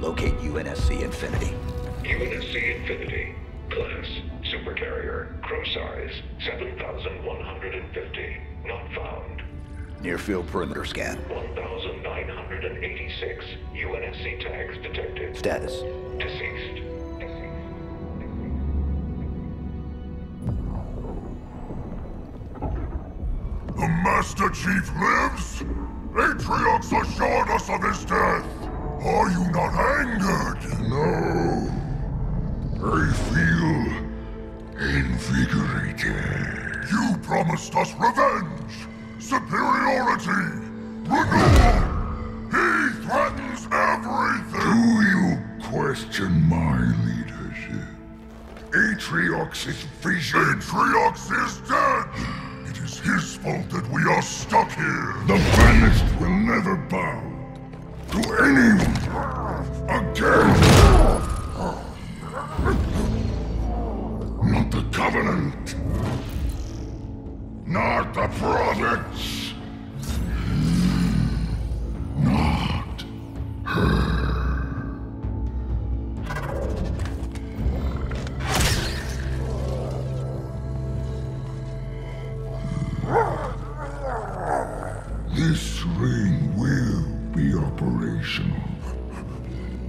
Locate UNSC Infinity. UNSC Infinity. Class, supercarrier, gross size, 7,150. Not found. Near field perimeter scan. 1,986 UNSC tags detected. Status. Deceased. The Master Chief lives? Atriox assured us of his death. Are you not angered? No. I feel invigorated. You promised us revenge, superiority, renewal. He threatens everything. Do you question my leadership? Atriox is vision. Atriox is dead. It is his fault that we are stuck here. The Banished will never bow to anyone again! Not the Covenant! Not the Prophets! Not her! This ring will be operational.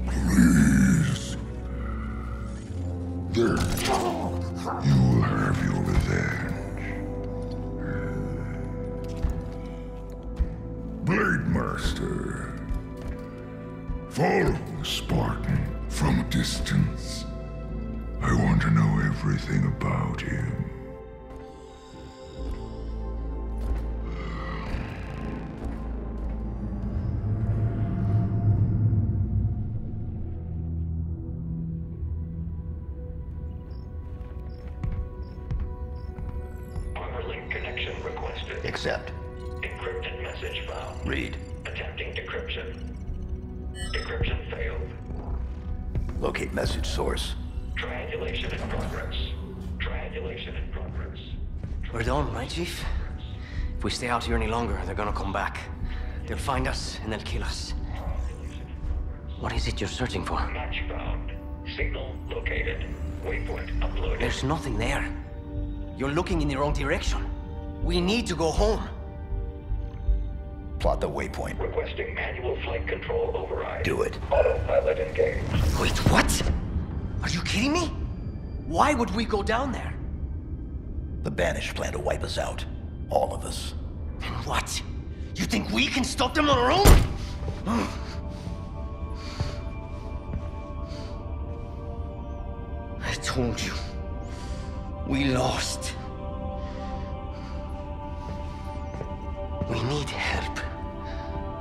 Please. There. You will have your revenge. Blade Master. Follow Spartan from a distance. I want to know everything about him. Accept. Encrypted message found. Read. Attempting decryption. Decryption failed. Locate message source. Triangulation in progress. Triangulation in progress. We're done, right, Chief? If we stay out here any longer, they're gonna come back. They'll find us, and they'll kill us. What is it you're searching for? Match found. Signal located. Waypoint uploaded. There's nothing there. You're looking in the wrong direction. We need to go home. Plot the waypoint. Requesting manual flight control override. Do it. Autopilot engaged. Wait, what? Are you kidding me? Why would we go down there? The Banished plan to wipe us out. All of us. Then what? You think we can stop them on our own? I told you. We lost. We need help,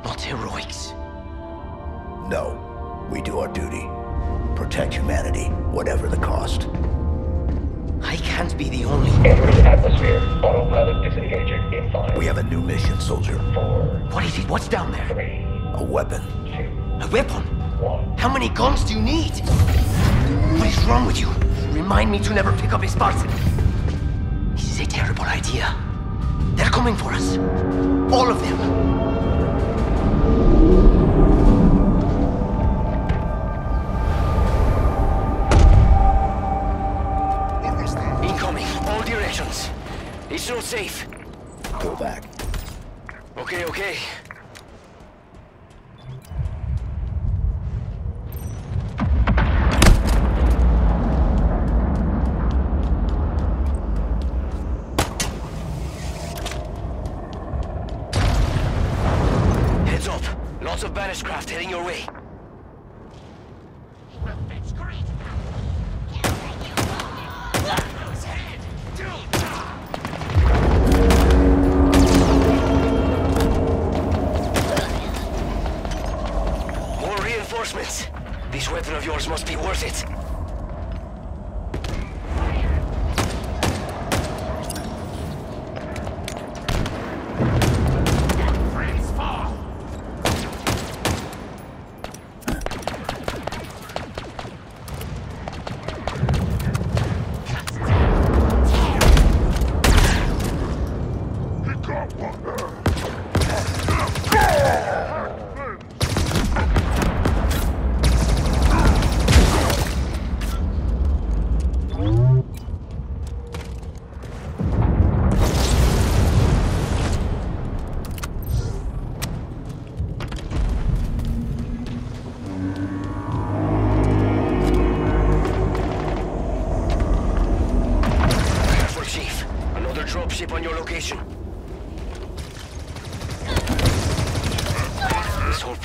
not heroics. No, we do our duty. Protect humanity, whatever the cost. I can't be the only... Entering atmosphere. Autopilot disengaging in 5. We have a new mission, soldier. 4. What is it? What's down there? 3. A weapon. 2. A weapon? 1. How many guns do you need? What is wrong with you? Remind me to never pick up a Spartan. This is a terrible idea. They're coming for us. All of them. Incoming. All directions. It's not safe. Go back. Okay, okay. Lots of Banished craft heading your way. More reinforcements. This weapon of yours must be worth it.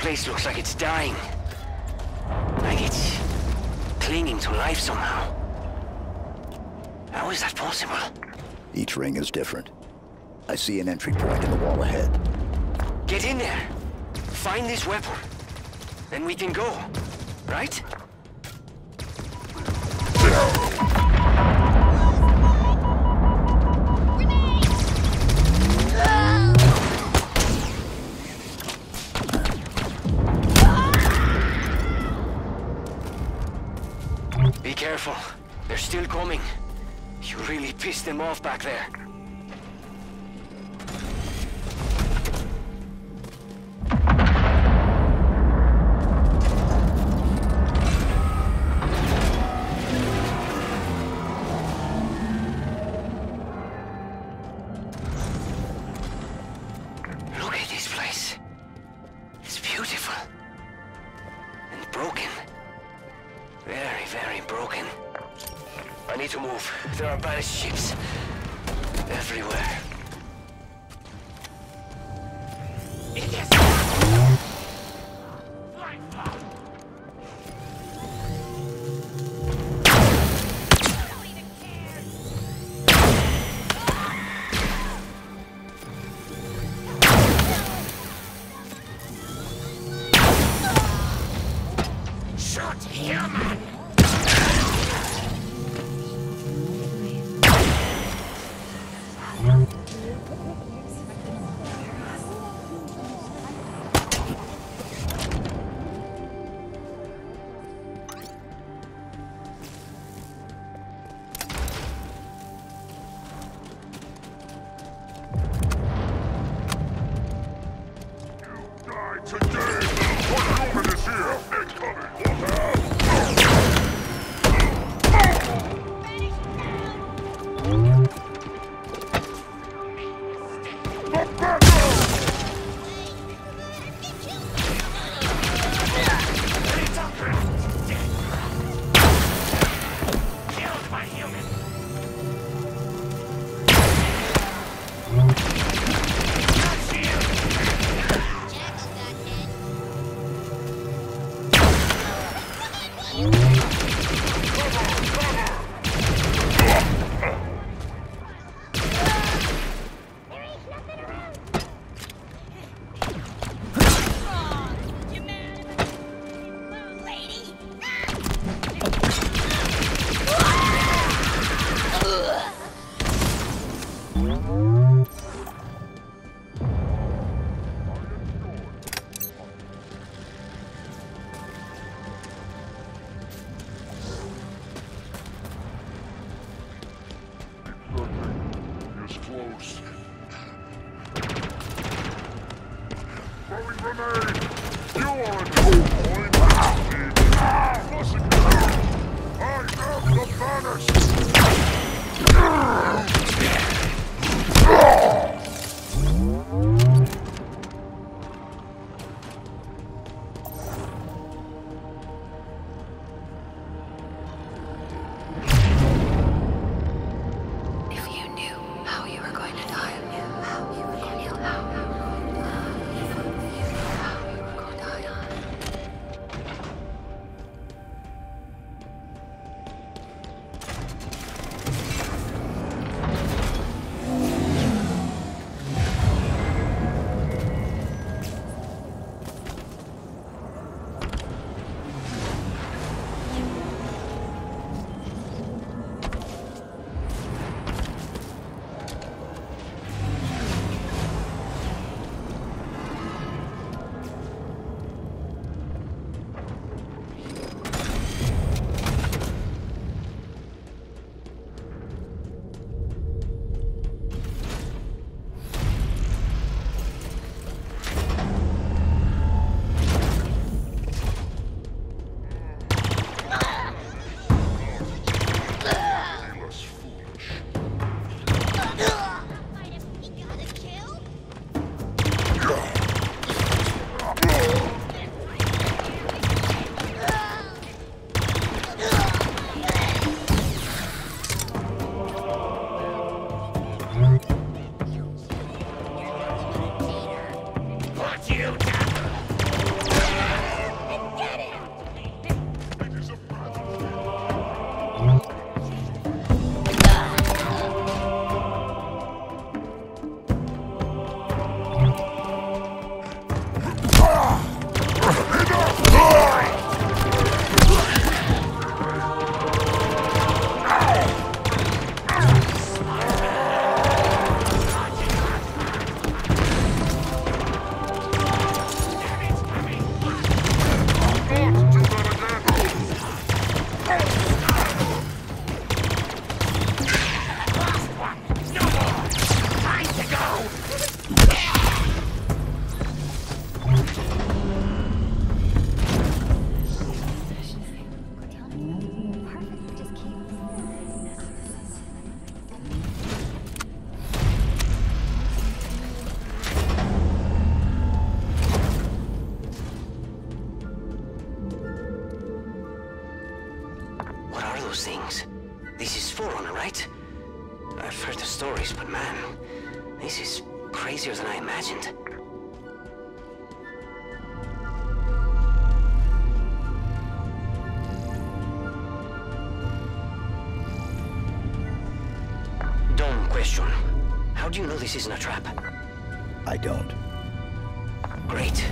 place looks like it's dying. Like it's clinging to life somehow. How is that possible? Each ring is different. I see an entry point in the wall ahead. Get in there. Find this weapon. Then we can go, right? Be careful. They're still coming. You really pissed them off back there. those things. This is Forerunner, right? I've heard the stories, but man, this is crazier than I imagined. Dom, question. How do you know this isn't a trap? I don't. Great.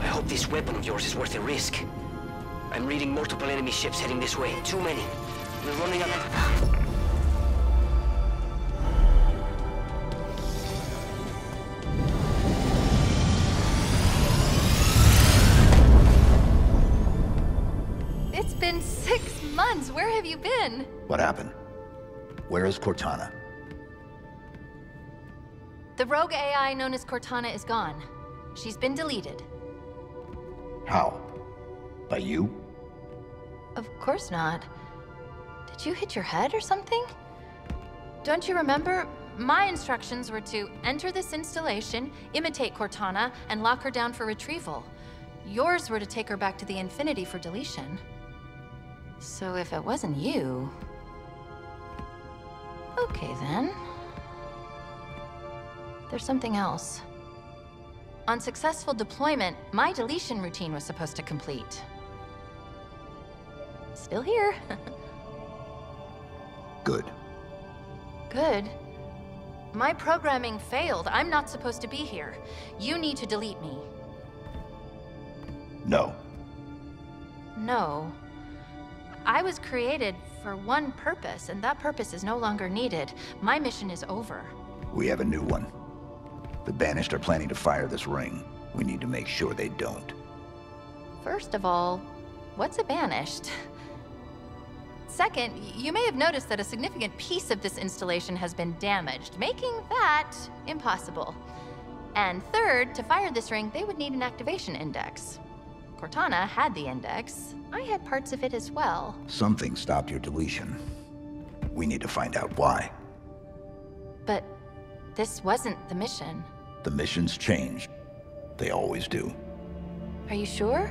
I hope this weapon of yours is worth the risk. I'm reading multiple enemy ships heading this way. Too many. We're running out. It's been 6 months. Where have you been? What happened? Where is Cortana? The rogue AI known as Cortana is gone. She's been deleted. How? By you? Of course not. Did you hit your head or something? Don't you remember? My instructions were to enter this installation, imitate Cortana, and lock her down for retrieval. Yours were to take her back to the Infinity for deletion. So if it wasn't you... Okay then. There's something else. On successful deployment, my deletion routine was supposed to complete. Still here. Good. Good? My programming failed. I'm not supposed to be here. You need to delete me. No. No. I was created for one purpose, and that purpose is no longer needed. My mission is over. We have a new one. The Banished are planning to fire this ring. We need to make sure they don't. First of all, what's a Banished? Second, you may have noticed that a significant piece of this installation has been damaged, making that impossible. And third, to fire this ring, they would need an activation index. Cortana had the index. I had parts of it as well. Something stopped your deletion. We need to find out why. But this wasn't the mission. The missions changed. They always do. Are you sure?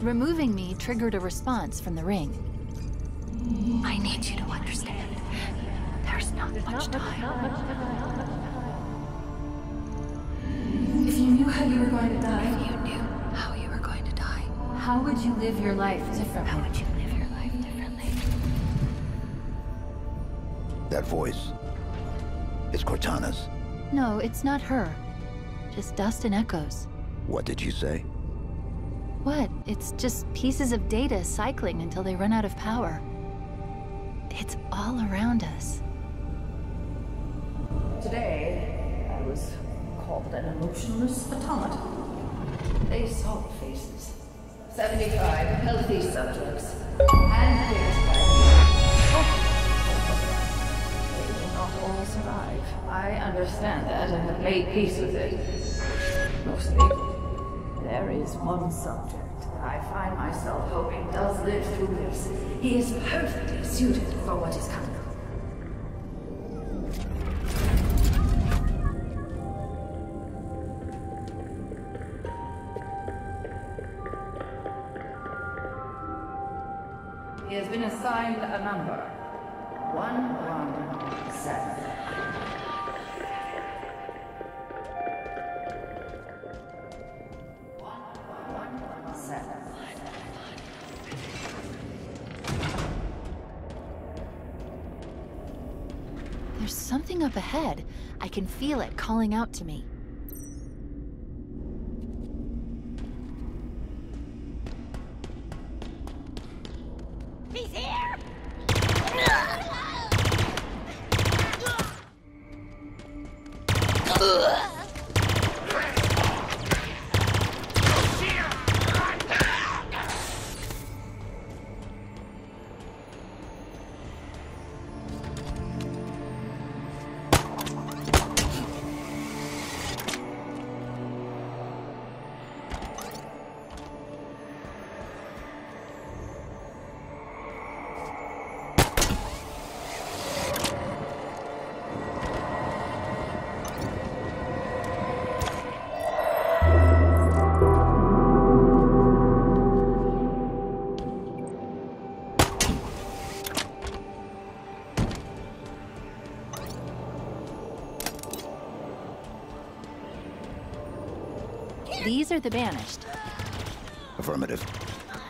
Removing me triggered a response from the ring. I need you to understand. There's not much time. If you knew how you were going to die, how would you live your life differently? That voice. It's Cortana's. No, it's not her. Just dust and echoes. What did you say? What? It's just pieces of data cycling until they run out of power. It's all around us. Today, I was called an emotionless automaton. They saw the faces. 75 healthy subjects. And there's my They will not all survive. I understand that and have made peace with it. Mostly. There is one subject that I find myself hoping does live through this. He is perfectly suited for what is coming. He has been assigned a number. 117. There's something up ahead. I can feel it calling out to me. He's here! These are the Banished. Affirmative.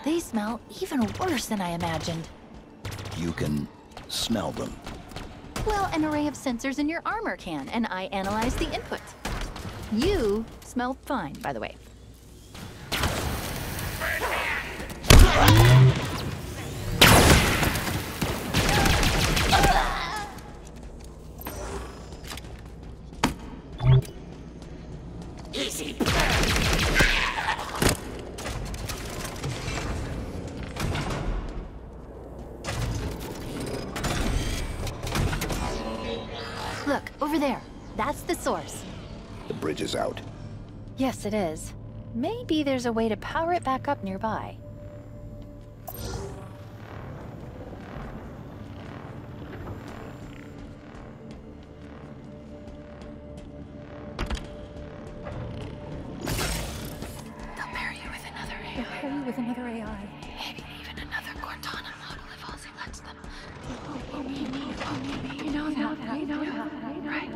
They smell even worse than I imagined. You can smell them. Well, an array of sensors in your armor can, and I analyzed the input. You smelled fine, by the way. Source. The bridge is out. Yes, it is. Maybe there's a way to power it back up nearby. They'll pair you with another AI. They'll pair you with another AI. Maybe even another Cortana model if Halsey lets them. Oh, you know that. You know that. Right.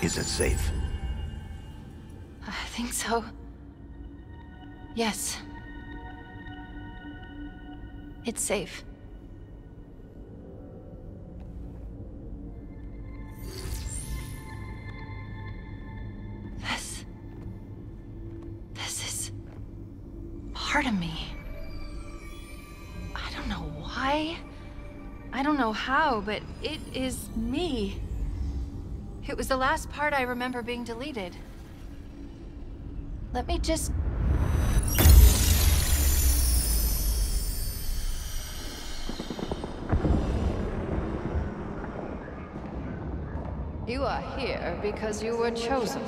Is it safe? I think so. Yes. It's safe. This is part of me. I don't know why. I don't know how, but it is me. It was the last part I remember being deleted. Let me just... You are here because you were chosen.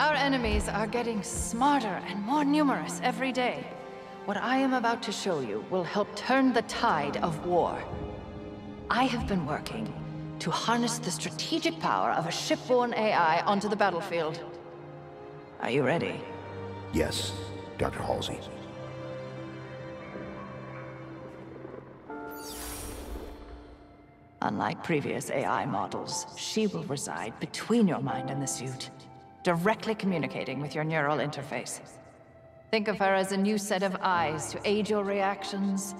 Our enemies are getting smarter and more numerous every day. What I am about to show you will help turn the tide of war. I have been working to harness the strategic power of a shipborne AI onto the battlefield. Are you ready? Yes, Dr. Halsey. Unlike previous AI models, she will reside between your mind and the suit, directly communicating with your neural interface. Think of her as a new set of eyes to aid your reactions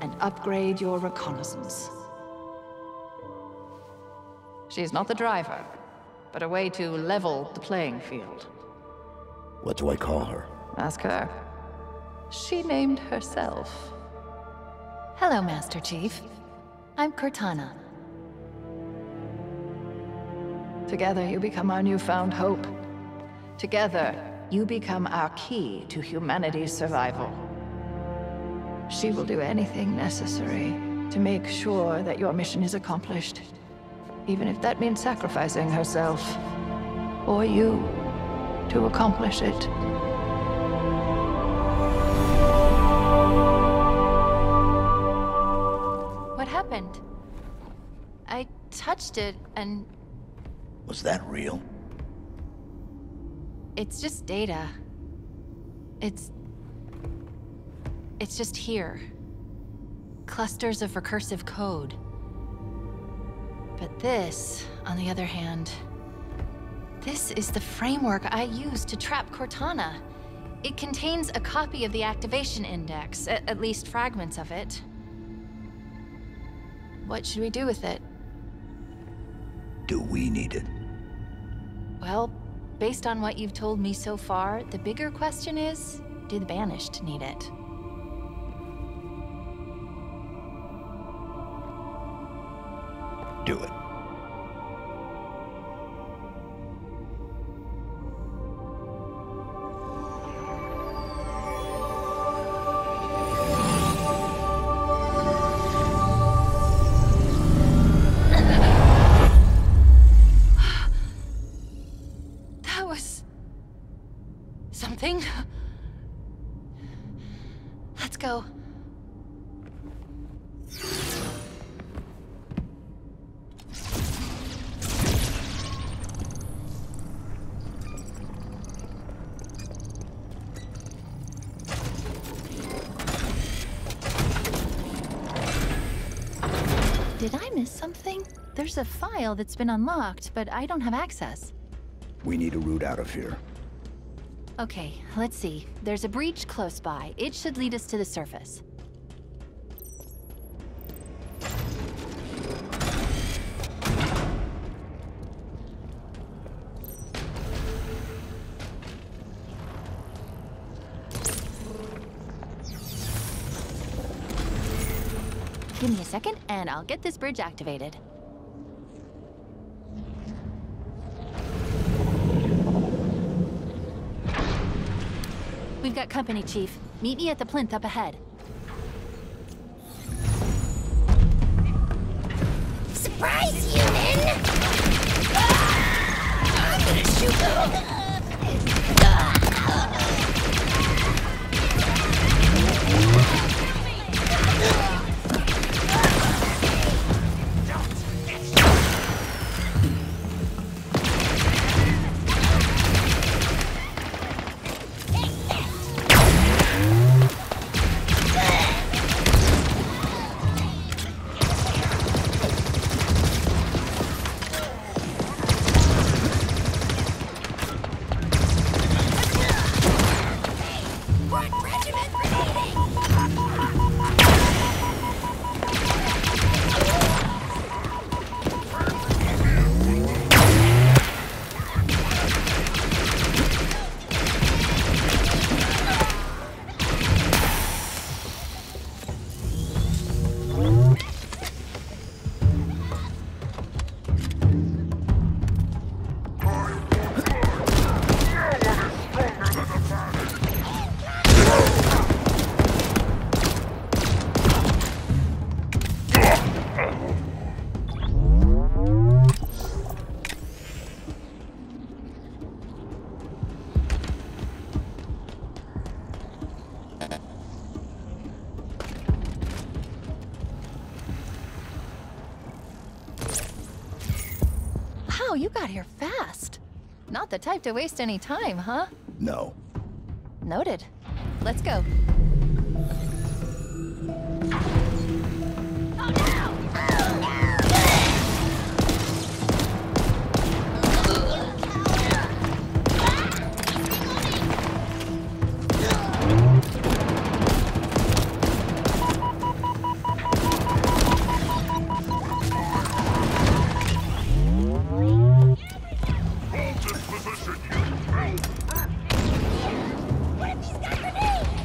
and upgrade your reconnaissance. She's not the driver, but a way to level the playing field. What do I call her? Ask her. She named herself. Hello, Master Chief. I'm Cortana. Together, you become our newfound hope. Together, you become our key to humanity's survival. She will do anything necessary to make sure that your mission is accomplished. Even if that means sacrificing herself, or you, to accomplish it. What happened? I touched it and... Was that real? It's just data. It's just here. Clusters of recursive code. But this, on the other hand, this is the framework I use to trap Cortana. It contains a copy of the activation index, at least fragments of it. What should we do with it? Do we need it? Well, based on what you've told me so far, the bigger question is, do the Banished need it? Do it. That was... something. Let's go. Did I miss something? There's a file that's been unlocked, but I don't have access. We need a route out of here. Okay, let's see. There's a breach close by. It should lead us to the surface. Give me a second, and I'll get this bridge activated. We've got company, Chief. Meet me at the plinth up ahead. Surprise, human! Ah! I'm gonna shoot them! Ah! You got here fast. Not the type to waste any time, huh? No. Noted. Let's go. What have these got for names?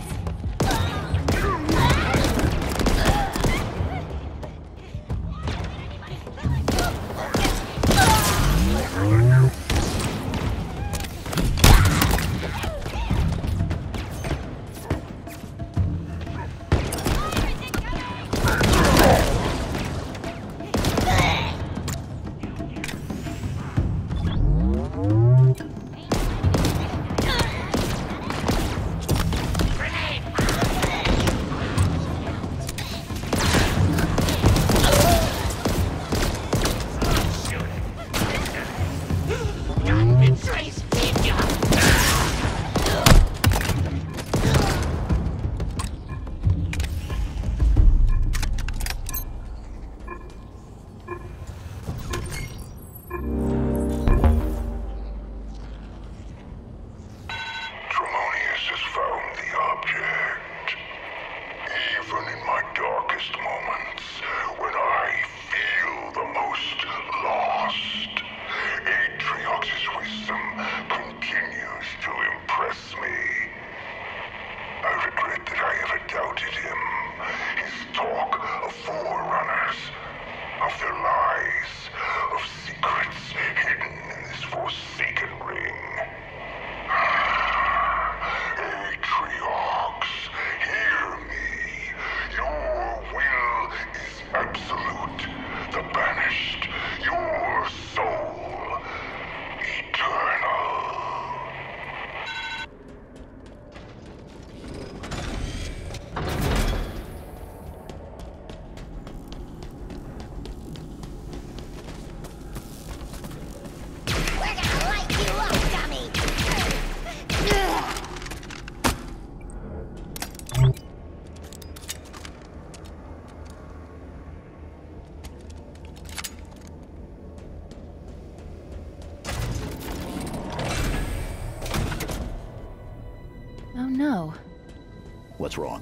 What's wrong?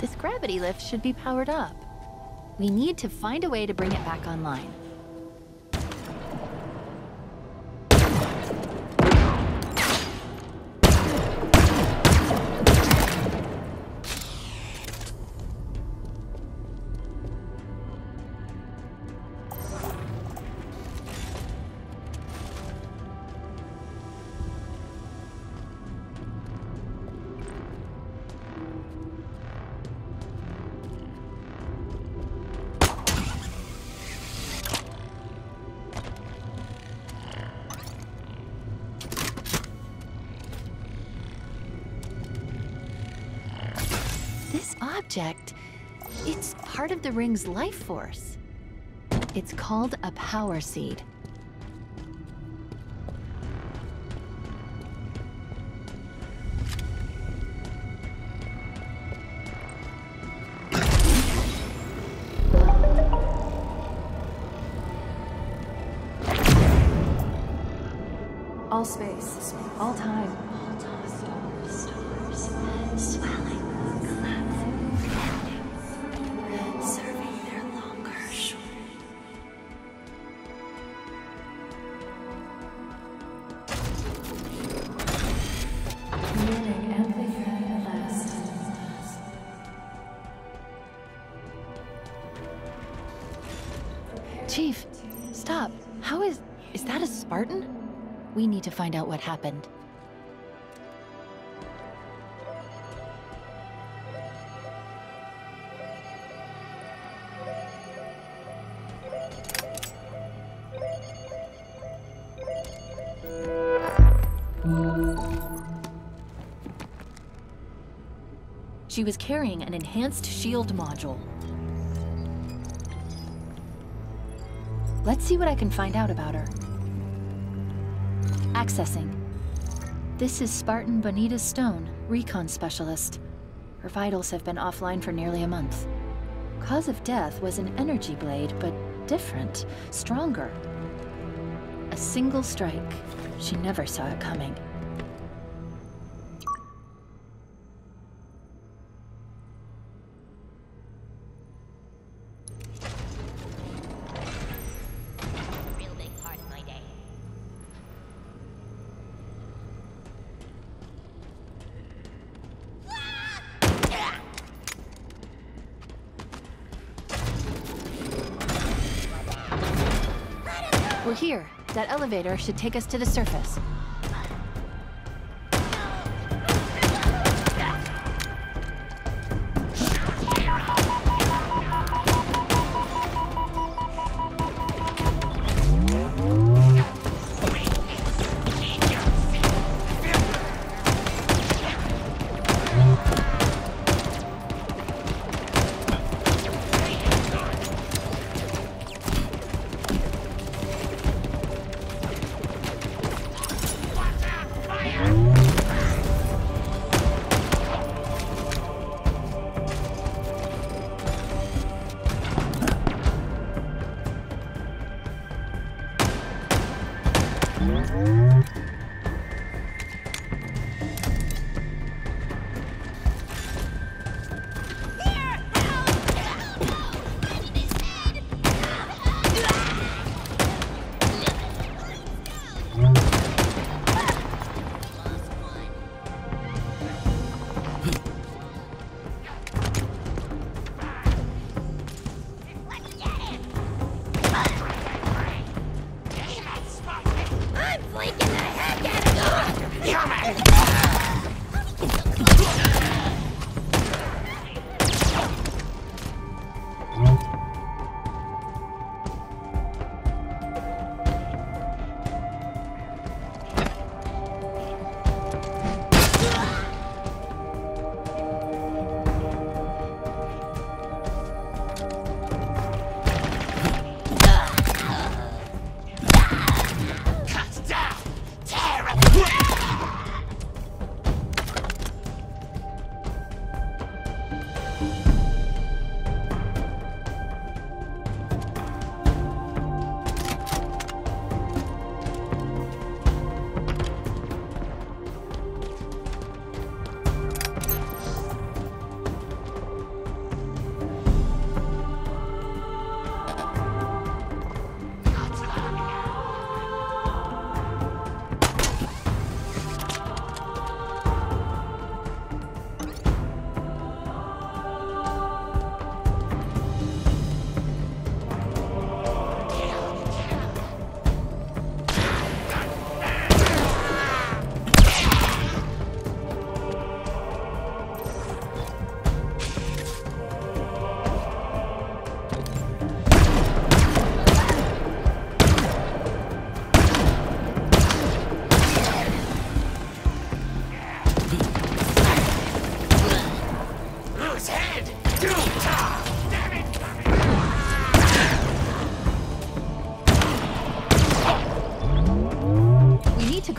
This gravity lift should be powered up. We need to find a way to bring it back online. It's part of the ring's life force. It's called a power seed. All space, all time. Chief, stop. How is that a Spartan? We need to find out what happened. She was carrying an enhanced shield module. Let's see what I can find out about her. Accessing. This is Spartan Bonita Stone, Recon Specialist. Her vitals have been offline for nearly a month. Cause of death was an energy blade, but different, stronger. A single strike. She never saw it coming. We're here. That elevator should take us to the surface.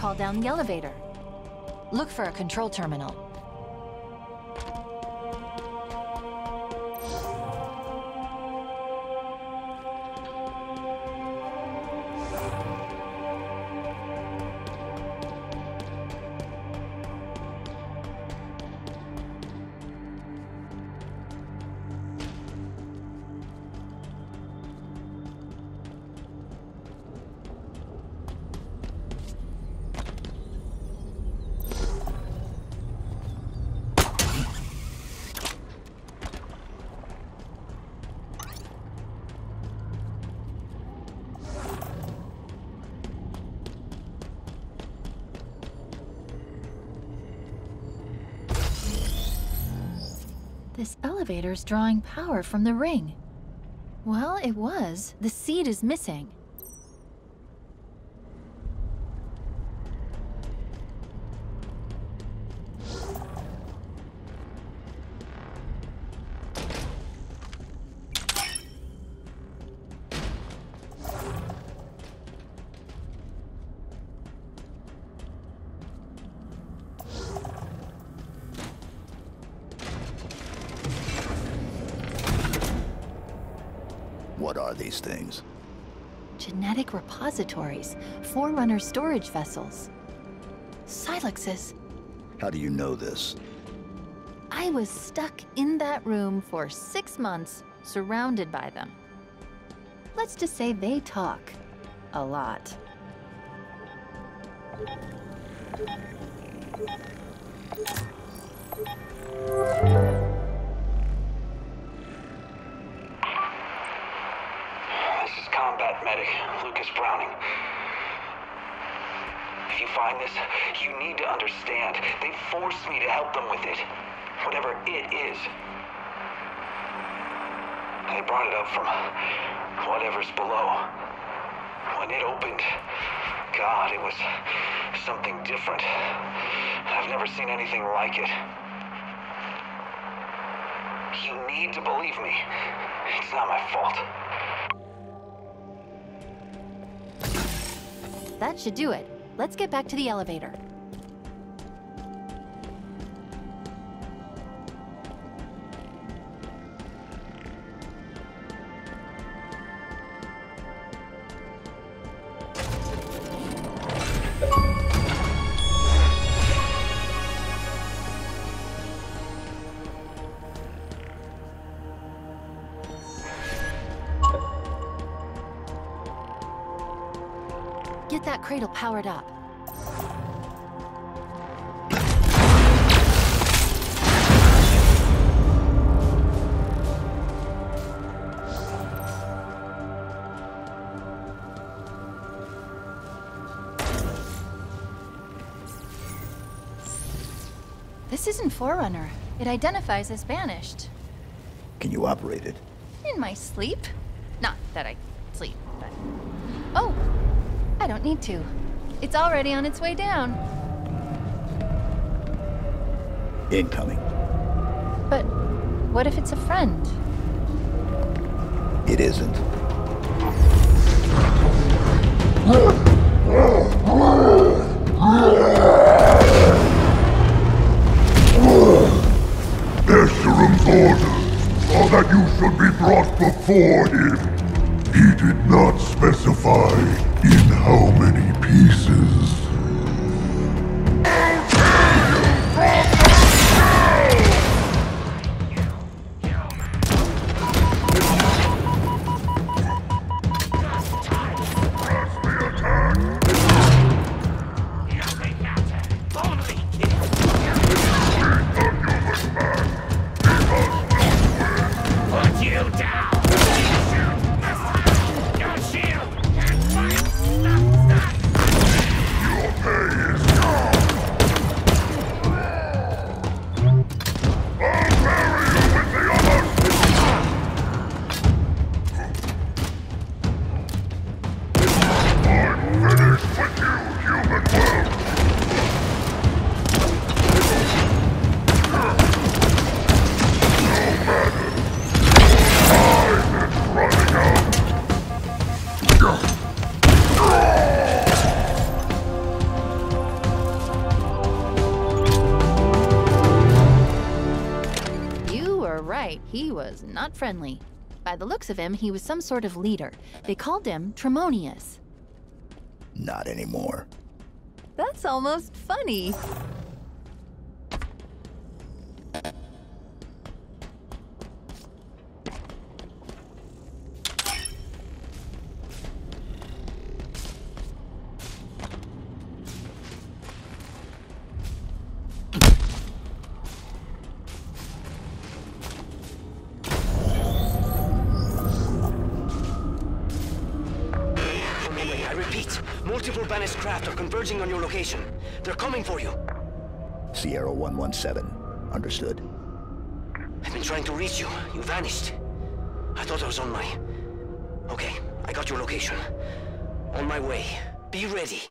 call down the elevator. Look for a control terminal. This elevator's drawing power from the ring. Well, it was. The seed is missing. Things. Genetic repositories, Forerunner storage vessels, Silexes. How do you know this? I was stuck in that room for 6 months, surrounded by them. Let's just say they talk a lot. You need to understand. They forced me to help them with it. Whatever it is. They brought it up from whatever's below. When it opened, God, it was something different. I've never seen anything like it. You need to believe me. It's not my fault. That should do it. Let's get back to the elevator. Get that cradle powered up. This isn't Forerunner. It identifies as Banished. Can you operate it? In my sleep. Not that I sleep, but... Oh! I don't need to. It's already on its way down. Incoming. But what if it's a friend? It isn't. Esterum's orders are that you should be brought before him. He did not specify in how many pieces? right, he was not friendly. By the looks of him, he was some sort of leader. They called him Tremonius. Not anymore. That's almost funny. On your location. They're coming for you. Sierra 117. Understood. I've been trying to reach you. You vanished. I thought I was on my... Okay, I got your location. On my way. Be ready.